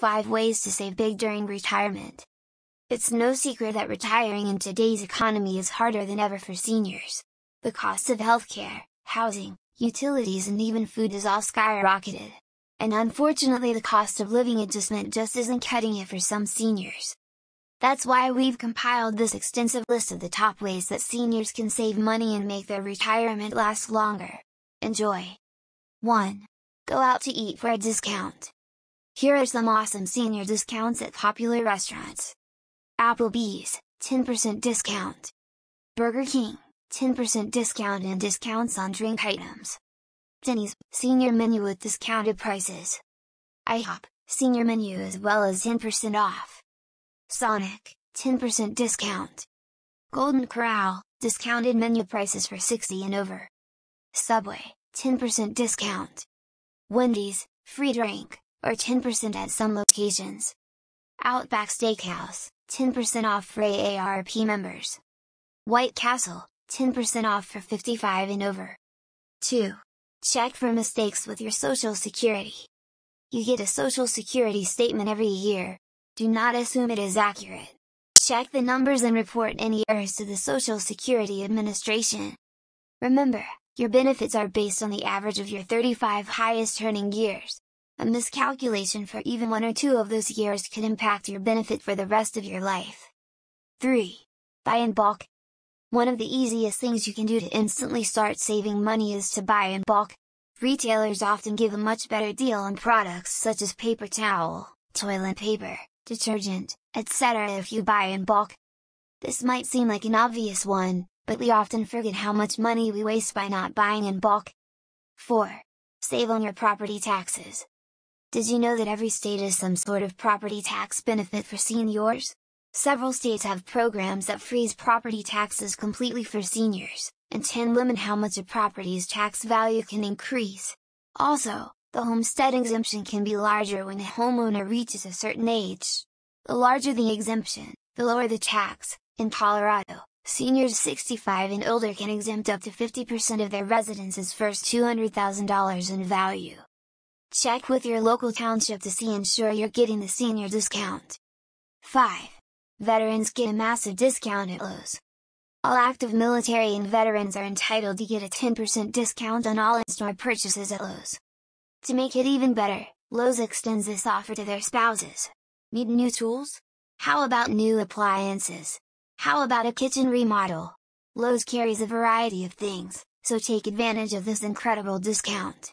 5 Ways to Save Big During Retirement. It's no secret that retiring in today's economy is harder than ever for seniors. The cost of healthcare, housing, utilities and even food is all skyrocketed. And unfortunately the cost of living adjustment just isn't cutting it for some seniors. That's why we've compiled this extensive list of the top ways that seniors can save money and make their retirement last longer. Enjoy! 1. Go out to eat for a discount. Here are some awesome senior discounts at popular restaurants. Applebee's, 10% discount. Burger King, 10% discount and discounts on drink items. Denny's, senior menu with discounted prices. IHOP, senior menu as well as 10% off. Sonic, 10% discount. Golden Corral, discounted menu prices for 60 and over. Subway, 10% discount. Wendy's, free drink, or 10% at some locations. Outback Steakhouse, 10% off for AARP members. White Castle, 10% off for 55 and over. 2. Check for mistakes with your Social Security. You get a Social Security statement every year. Do not assume it is accurate. Check the numbers and report any errors to the Social Security Administration. Remember, your benefits are based on the average of your 35 highest earning years. A miscalculation for even one or two of those years could impact your benefit for the rest of your life. 3. Buy in bulk. One of the easiest things you can do to instantly start saving money is to buy in bulk. Retailers often give a much better deal on products such as paper towel, toilet paper, detergent, etc. if you buy in bulk. This might seem like an obvious one, but we often forget how much money we waste by not buying in bulk. 4. Save on your property taxes. Did you know that every state has some sort of property tax benefit for seniors? Several states have programs that freeze property taxes completely for seniors, and 10 limit how much a property's tax value can increase. Also, the homestead exemption can be larger when a homeowner reaches a certain age. The larger the exemption, the lower the tax. In Colorado, seniors 65 and older can exempt up to 50% of their residence's first $200,000 in value. Check with your local township to ensure you're getting the senior discount. 5. Veterans get a massive discount at Lowe's. All active military and veterans are entitled to get a 10% discount on all in-store purchases at Lowe's. To make it even better, Lowe's extends this offer to their spouses. Need new tools? How about new appliances? How about a kitchen remodel? Lowe's carries a variety of things, so take advantage of this incredible discount.